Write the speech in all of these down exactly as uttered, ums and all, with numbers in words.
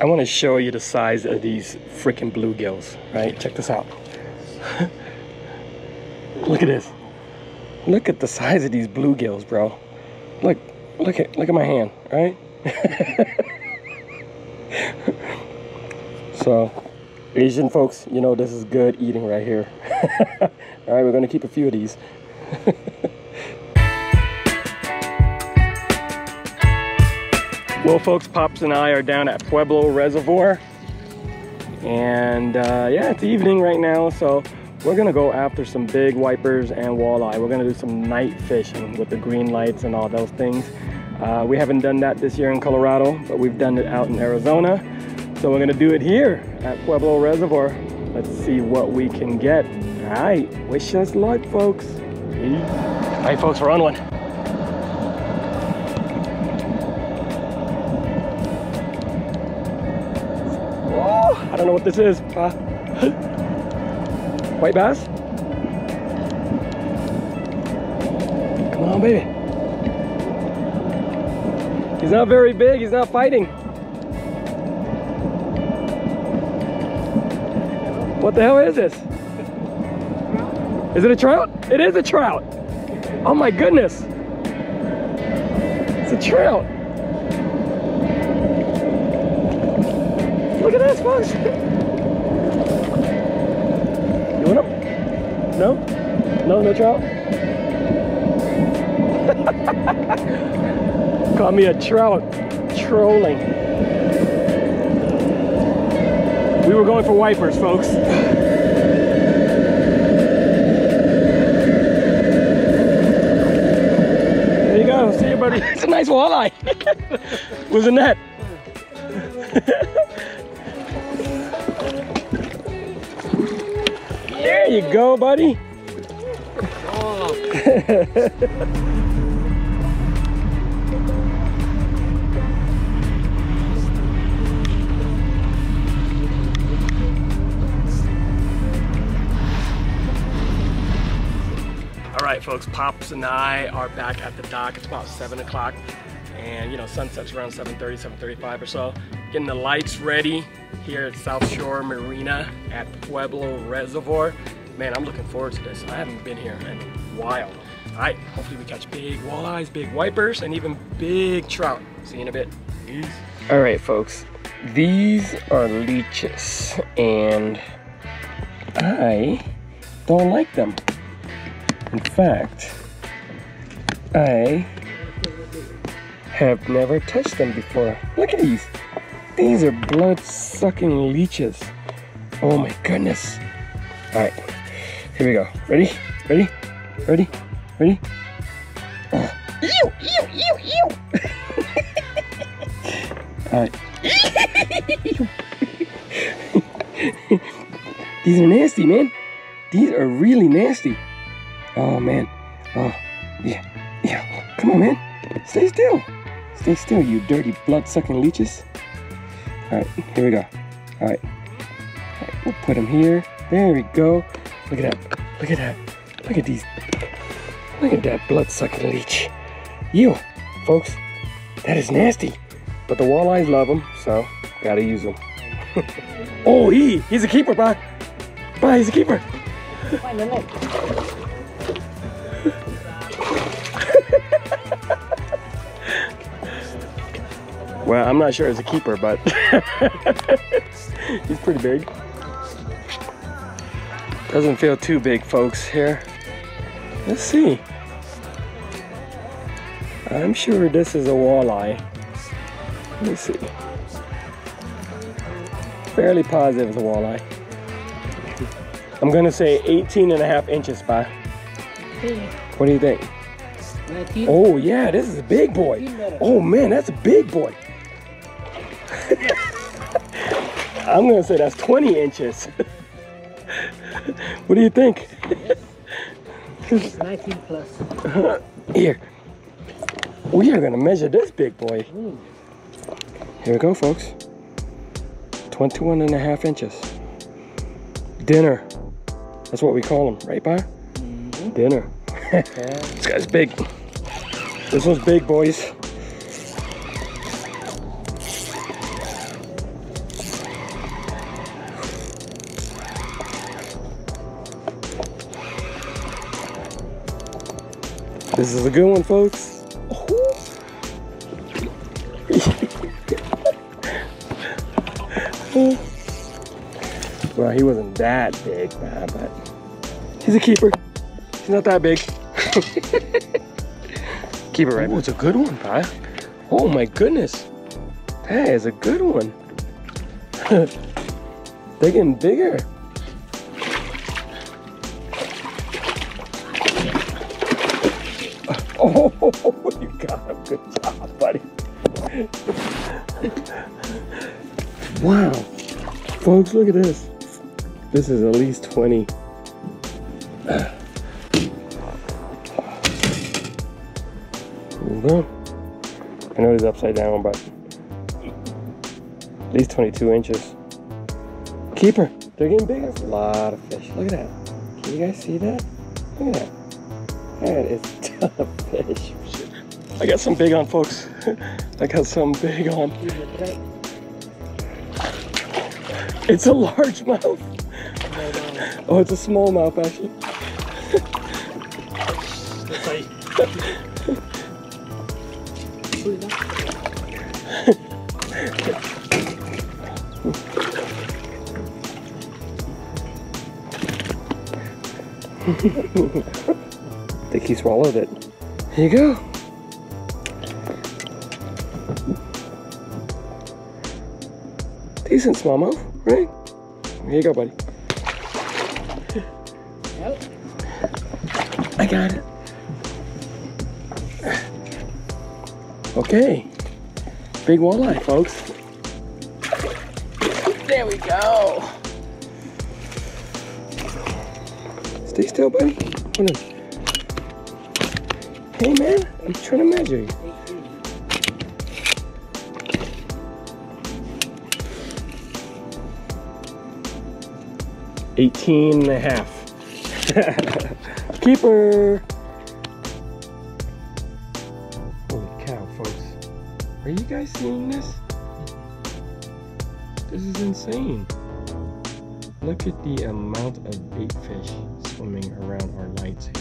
I want to show you the size of these freaking bluegills, right? Check this out. Look at this. Look at the size of these bluegills, bro. Look, look at, look at my hand, right? So, Asian folks, you know this is good eating right here. All right, we're gonna keep a few of these. Well, folks, Pops and I are down at Pueblo Reservoir, and uh, yeah, it's evening right now, so we're gonna go after some big wipers and walleye. We're gonna do some night fishing with the green lights and all those things. Uh, we haven't done that this year in Colorado, but we've done it out in Arizona. So we're gonna do it here at Pueblo Reservoir. Let's see what we can get. All right, wish us luck, folks. Peace. All right, folks, we're on one. Oh, I don't know what this is. Uh, white bass? Come on, baby. He's not very big, he's not fighting. What the hell is this? Is it a trout? It is a trout. Oh my goodness. It's a trout. Look at this, folks. You want him? No? No, no trout? Caught me a trout trolling. We were going for wipers, folks. There you go. See you, buddy. It's a nice walleye. With a net. There you go, buddy. Alright, folks, Pops and I are back at the dock. It's about seven o'clock, and you know, sunsets around seven thirty, seven thirty-five or so. Getting the lights ready here at South Shore Marina at Pueblo Reservoir. Man, I'm looking forward to this. I haven't been here in a while. Alright, hopefully we catch big walleyes, big wipers, and even big trout. See you in a bit. Alright, folks, these are leeches, and I don't like them. In fact, I have never touched them before. Look at these. These are blood-sucking leeches. Oh my goodness. All right, here we go. Ready? Ready? Ready? Ready? Uh. Ew, ew, ew, ew. All right. These are nasty, man. These are really nasty. Oh man, oh yeah, yeah, come on man, stay still, stay still you dirty blood-sucking leeches. Alright, here we go, alright, all right, we'll put them here, there we go, look at that, look at that, look at these, look at that blood-sucking leech. Ew, folks, that is nasty, but the walleyes love them, so gotta use them. Oh, he, he's a keeper, bye, bye, he's a keeper. Well, I'm not sure it's a keeper, but he's pretty big. Doesn't feel too big, folks, here. Let's see. I'm sure this is a walleye. Let me see. Fairly positive it's a walleye. I'm gonna say eighteen and a half inches, by. What do you think? Oh yeah, this is a big boy. Oh man, that's a big boy. I'm gonna say that's twenty inches. What do you think? It's nineteen plus. Here, we are gonna measure this big boy. Here we go, folks. twenty-one and a half inches. Dinner. That's what we call them, right, Bar? Mm-hmm. Dinner. This guy's big. This one's big, boys. This is a good one, folks. Well, he wasn't that big, man, but he's a keeper. He's not that big. Keeper, right? Oh, it's a good one, pal. Oh my goodness. That is a good one. They're getting bigger. Oh, you got him. Good job, buddy. Wow. Folks, look at this. This is at least twenty. Hold on. I know he's upside down, but at least twenty-two inches. Keeper, they're getting bigger. That's a lot of fish. Look at that. Can you guys see that? Look at that. That is tough fish. I got some big on, folks. I got some big on. It's a large mouth. Oh, it's a small mouth, actually. I think he swallowed it. Here you go. Decent smallmouth, right? Here you go, buddy. Yep. I got it. Okay. Big walleye, folks. There we go. Stay still, buddy. Hold on. Hey man, I'm trying to measure you. eighteen and a half. Keeper! Holy cow, folks. Are you guys seeing this? This is insane. Look at the amount of bait fish swimming around our lights here.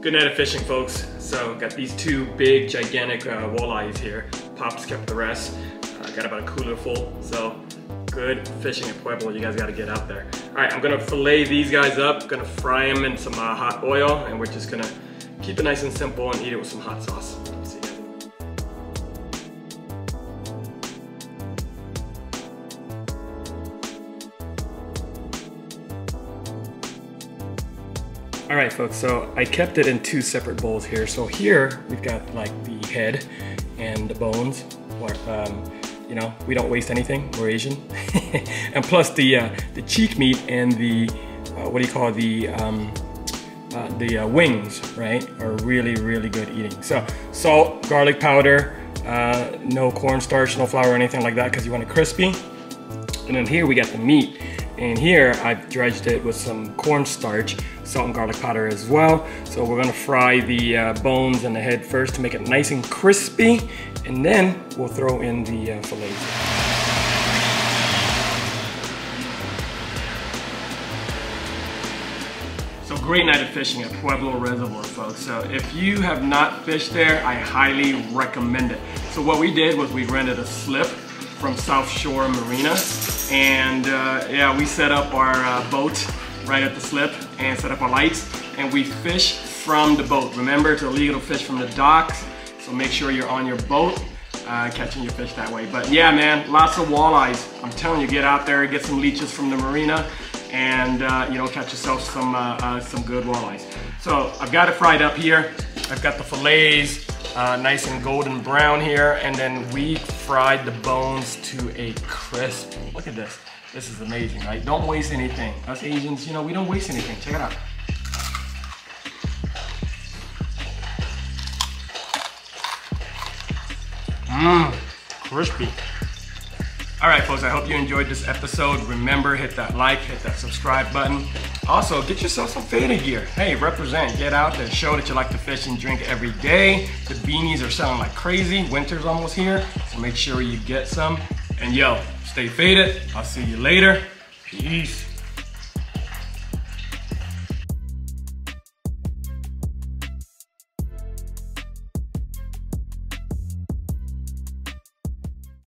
Good night of fishing, folks. So got these two big gigantic uh, walleyes here. Pops kept the rest. Uh, got about a cooler full. So good fishing at Pueblo. You guys got to get out there. All right, I'm gonna fillet these guys up. Gonna fry them in some uh, hot oil, and we're just gonna keep it nice and simple and eat it with some hot sauce. See ya. All right, folks, so I kept it in two separate bowls here. So here we've got like the head and the bones. Um, you know, we don't waste anything, we're Asian. And plus the uh, the cheek meat and the, uh, what do you call the, um, uh, the uh, wings, right? Are really, really good eating. So salt, garlic powder, uh, no cornstarch, no flour or anything like that because you want it crispy. And then here we got the meat. And here I've dredged it with some cornstarch, salt and garlic powder as well. So we're gonna fry the uh, bones and the head first to make it nice and crispy, and then we'll throw in the uh, fillets. So great night of fishing at Pueblo Reservoir, folks. So if you have not fished there, I highly recommend it. So what we did was we rented a slip from South Shore Marina, and uh, yeah, we set up our uh, boat right at the slip and set up our lights, and we fish from the boat. Remember, it's illegal to fish from the docks, so make sure you're on your boat uh, catching your fish that way. But yeah, man, lots of walleyes. I'm telling you, get out there, get some leeches from the marina, and uh, you know, catch yourself some uh, uh, some good walleyes. So I've got it fried up here. I've got the fillets. Uh, nice and golden brown here, and then we fried the bones to a crisp. Look at this. This is amazing, right? Don't waste anything. Us Asians, you know, we don't waste anything. Check it out. Mmm, crispy. All right, folks, I hope you enjoyed this episode. Remember, hit that like, hit that subscribe button. Also, get yourself some fishing gear. Hey, represent, get out there, show that you like to fish and drink every day. The beanies are selling like crazy. Winter's almost here, so make sure you get some. And yo, stay faded. I'll see you later. Peace.